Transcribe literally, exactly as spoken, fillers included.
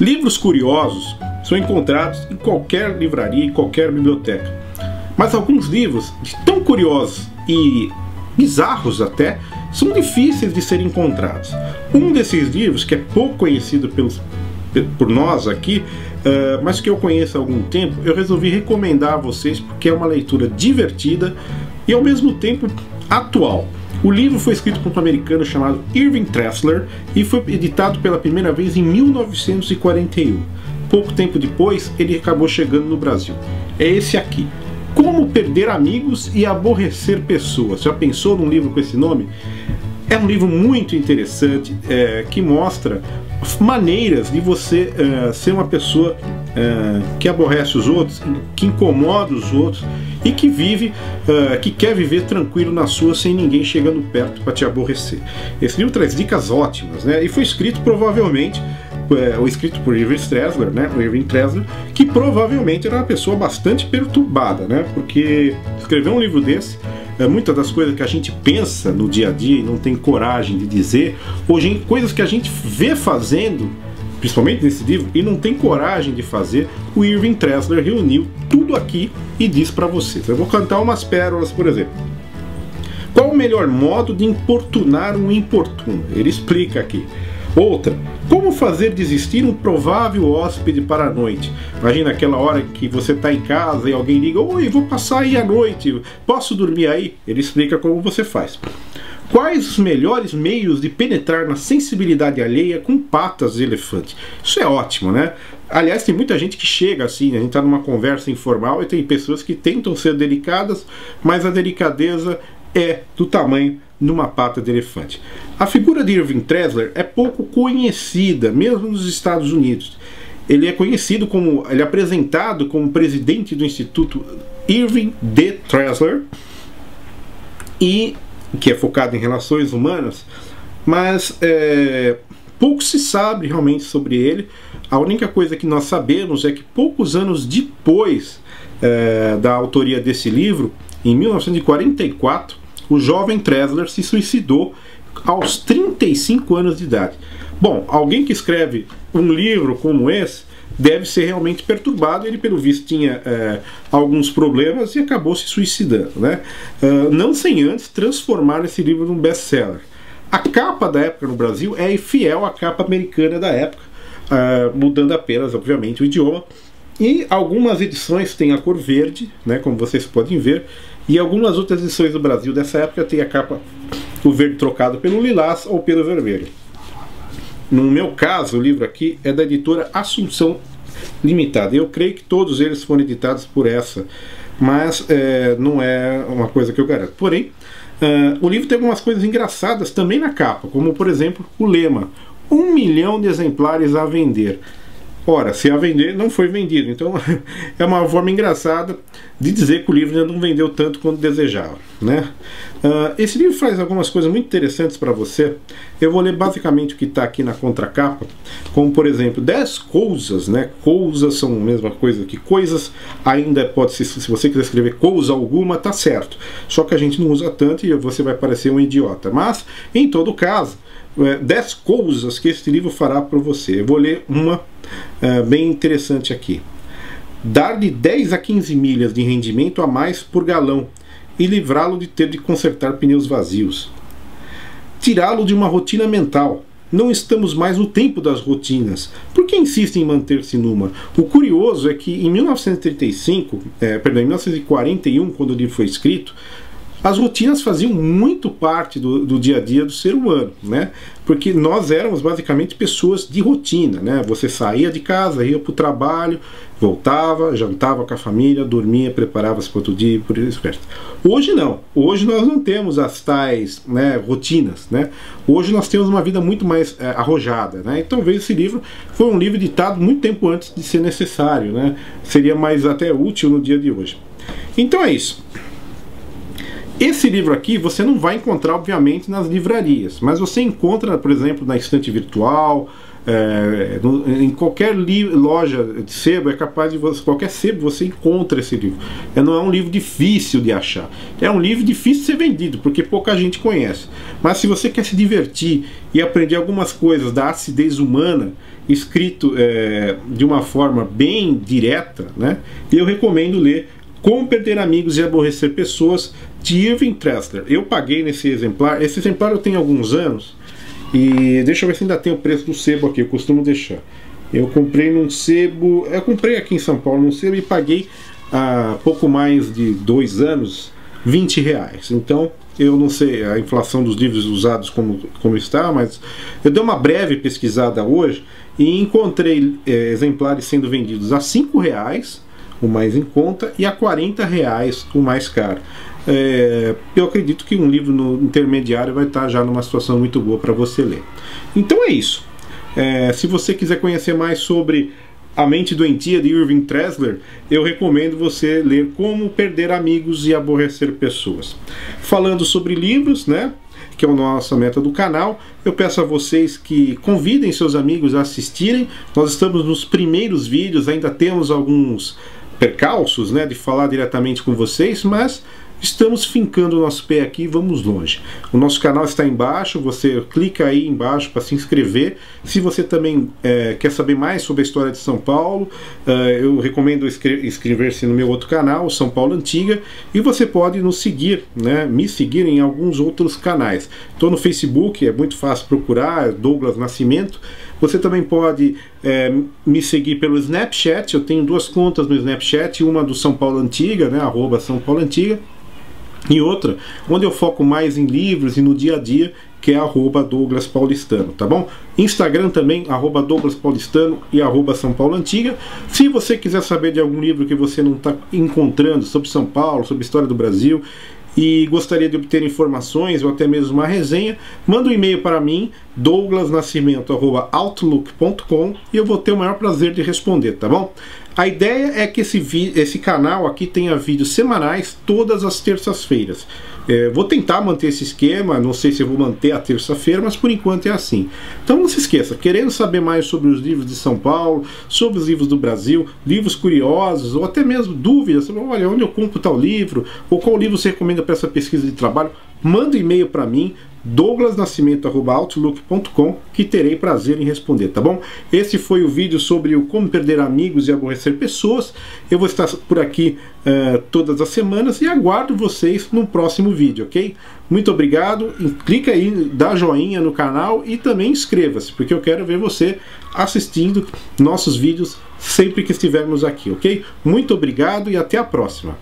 Livros curiosos são encontrados em qualquer livraria, em qualquer biblioteca. Mas alguns livros, tão curiosos e bizarros até, são difíceis de serem encontrados. Um desses livros, que é pouco conhecido pelos, por nós aqui, uh, mas que eu conheço há algum tempo, eu resolvi recomendar a vocês porque é uma leitura divertida e ao mesmo tempo atual. O livro foi escrito por um americano chamado Irving Tressler e foi editado pela primeira vez em mil novecentos e quarenta e um. Pouco tempo depois, ele acabou chegando no Brasil. É esse aqui. Como Perder Amigos e Aborrecer Pessoas. Já pensou num livro com esse nome? É um livro muito interessante, é, que mostra maneiras de você uh, ser uma pessoa uh, que aborrece os outros, que incomoda os outros e que vive, uh, que quer viver tranquilo na sua sem ninguém chegando perto para te aborrecer. Esse livro traz dicas ótimas, né? E foi escrito provavelmente é, ou escrito por Irving Tressler, né? O Irving Tressler, que provavelmente era uma pessoa bastante perturbada, né? Porque escrever um livro desse, é, muitas das coisas que a gente pensa no dia a dia e não tem coragem de dizer, ou gente, coisas que a gente vê fazendo, principalmente nesse livro, e não tem coragem de fazer, o Irving Tressler reuniu tudo aqui e diz para vocês. Eu vou cantar umas pérolas, por exemplo. Qual o melhor modo de importunar um importuno? Ele explica aqui. Outra, como fazer desistir um provável hóspede para a noite? Imagina aquela hora que você está em casa e alguém liga: oi, vou passar aí a noite, posso dormir aí? Ele explica como você faz. Quais os melhores meios de penetrar na sensibilidade alheia com patas de elefante? Isso é ótimo, né? Aliás, tem muita gente que chega assim, a gente está numa conversa informal e tem pessoas que tentam ser delicadas, mas a delicadeza é do tamanho numa pata de elefante. A figura de Irving Tressler é pouco conhecida, mesmo nos Estados Unidos. Ele é conhecido como, ele é apresentado como presidente do Instituto Irving D. Tressler, e que é focado em relações humanas, mas é, pouco se sabe realmente sobre ele. A única coisa que nós sabemos é que poucos anos depois é, da autoria desse livro, em mil novecentos e quarenta e quatro, o jovem Tressler se suicidou aos trinta e cinco anos de idade. Bom, alguém que escreve um livro como esse deve ser realmente perturbado. Ele, pelo visto, tinha é, alguns problemas e acabou se suicidando, né? Uh, não sem antes transformar esse livro num best-seller. A capa da época no Brasil é fiel à capa americana da época, uh, mudando apenas, obviamente, o idioma. E algumas edições têm a cor verde, né, como vocês podem ver, e algumas outras edições do Brasil dessa época tem a capa, o verde trocado pelo lilás ou pelo vermelho. No meu caso, o livro aqui é da editora Assunção Limitada. Eu creio que todos eles foram editados por essa, mas é, não é uma coisa que eu garanto. Porém, uh, o livro tem algumas coisas engraçadas também na capa, como, por exemplo, o lema: um milhão de exemplares a vender. Ora, se a vender, não foi vendido. Então é uma forma engraçada de dizer que o livro ainda não vendeu tanto quanto desejava, né? Uh, esse livro faz algumas coisas muito interessantes para você. Eu vou ler basicamente o que está aqui na contracapa, como por exemplo, dez coisas, né? Coisas são a mesma coisa que coisas, ainda pode ser, se você quiser escrever coisa alguma, tá certo. Só que a gente não usa tanto e você vai parecer um idiota. Mas, em todo caso, dez coisas que este livro fará para você. Eu vou ler uma uh, bem interessante aqui. Dar de dez a quinze milhas de rendimento a mais por galão e livrá-lo de ter de consertar pneus vazios. Tirá-lo de uma rotina mental. Não estamos mais no tempo das rotinas. Por que insistem em manter-se numa? O curioso é que em mil novecentos e trinta e cinco, eh, perdão, em mil novecentos e quarenta e um, quando o livro foi escrito, as rotinas faziam muito parte do, do dia a dia do ser humano, né? Porque nós éramos basicamente pessoas de rotina, né? Você saía de casa, ia para o trabalho, voltava, jantava com a família, dormia, preparava-se para outro dia e por isso. Hoje não. Hoje nós não temos as tais, né, rotinas, né? Hoje nós temos uma vida muito mais é, arrojada, né? E talvez esse livro foi um livro editado muito tempo antes de ser necessário, né? Seria mais até útil no dia de hoje. Então é isso. Esse livro aqui você não vai encontrar, obviamente, nas livrarias, mas você encontra, por exemplo, na Estante Virtual, é, no, em qualquer loja de sebo, é capaz de você, qualquer sebo você encontra esse livro. É, não é um livro difícil de achar, é um livro difícil de ser vendido, porque pouca gente conhece. Mas se você quer se divertir e aprender algumas coisas da acidez humana, escrito é, de uma forma bem direta, né, eu recomendo ler Como Perder Amigos e Aborrecer Pessoas, de Irving Tressler. Eu paguei nesse exemplar. Esse exemplar eu tenho há alguns anos. E deixa eu ver se ainda tem o preço do sebo aqui. Eu costumo deixar. Eu comprei num sebo... Eu comprei aqui em São Paulo num sebo e paguei há pouco mais de dois anos vinte reais. Então... eu não sei a inflação dos livros usados como, como está, mas eu dei uma breve pesquisada hoje e encontrei é, exemplares sendo vendidos a cinco reais, o mais em conta, e a quarenta reais, o mais caro. É, eu acredito que um livro no intermediário vai estar já numa situação muito boa para você ler. Então é isso. É, se você quiser conhecer mais sobre A Mente Doentia, de Irving Tressler, eu recomendo você ler Como Perder Amigos e Aborrecer Pessoas. Falando sobre livros, né, que é a nossa meta do canal, eu peço a vocês que convidem seus amigos a assistirem. Nós estamos nos primeiros vídeos, ainda temos alguns percalços, né, de falar diretamente com vocês, mas... estamos fincando o nosso pé aqui e vamos longe. O nosso canal está embaixo, você clica aí embaixo para se inscrever. Se você também é, quer saber mais sobre a história de São Paulo, é, eu recomendo inscrever-se no meu outro canal, São Paulo Antiga. E você pode nos seguir, né, me seguir em alguns outros canais. Estou no Facebook, é muito fácil procurar, Douglas Nascimento. Você também pode é, me seguir pelo Snapchat. Eu tenho duas contas no Snapchat, uma do São Paulo Antiga, né, arroba São Paulo Antiga, e outra, onde eu foco mais em livros e no dia a dia, que é arroba Douglas Paulistano, tá bom? Instagram também, arroba Douglas Paulistano e arroba São Paulo Antiga. Se você quiser saber de algum livro que você não está encontrando sobre São Paulo, sobre a história do Brasil, e gostaria de obter informações ou até mesmo uma resenha, manda um e-mail para mim, douglasnascimento arroba outlook ponto com, e eu vou ter o maior prazer de responder, tá bom? A ideia é que esse, esse canal aqui tenha vídeos semanais todas as terças-feiras. É, vou tentar manter esse esquema, não sei se eu vou manter a terça-feira, mas por enquanto é assim. Então não se esqueça, querendo saber mais sobre os livros de São Paulo, sobre os livros do Brasil, livros curiosos, ou até mesmo dúvidas sobre, olha, onde eu compro tal livro, ou qual livro você recomenda para essa pesquisa de trabalho, manda um e-mail para mim, douglas nascimento arroba outlook ponto com, que terei prazer em responder, tá bom? Esse foi o vídeo sobre o Como Perder Amigos e Aborrecer Pessoas. Eu vou estar por aqui uh, todas as semanas e aguardo vocês no próximo vídeo, ok? Muito obrigado, clica aí, dá joinha no canal e também inscreva-se, porque eu quero ver você assistindo nossos vídeos sempre que estivermos aqui, ok? Muito obrigado e até a próxima!